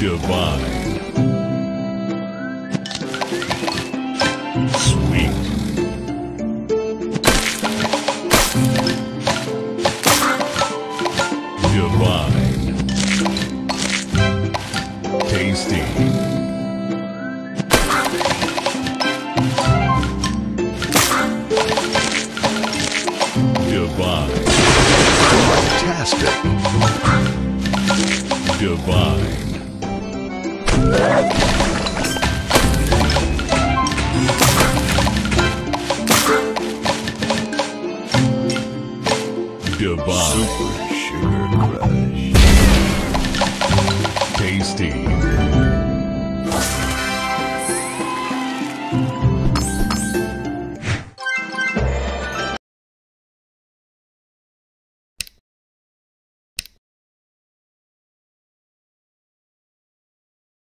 Divine. Sweet. Divine. Tasty. Divine. Fantastic. Divine. Divine. Super Sugar Crush. Tasty.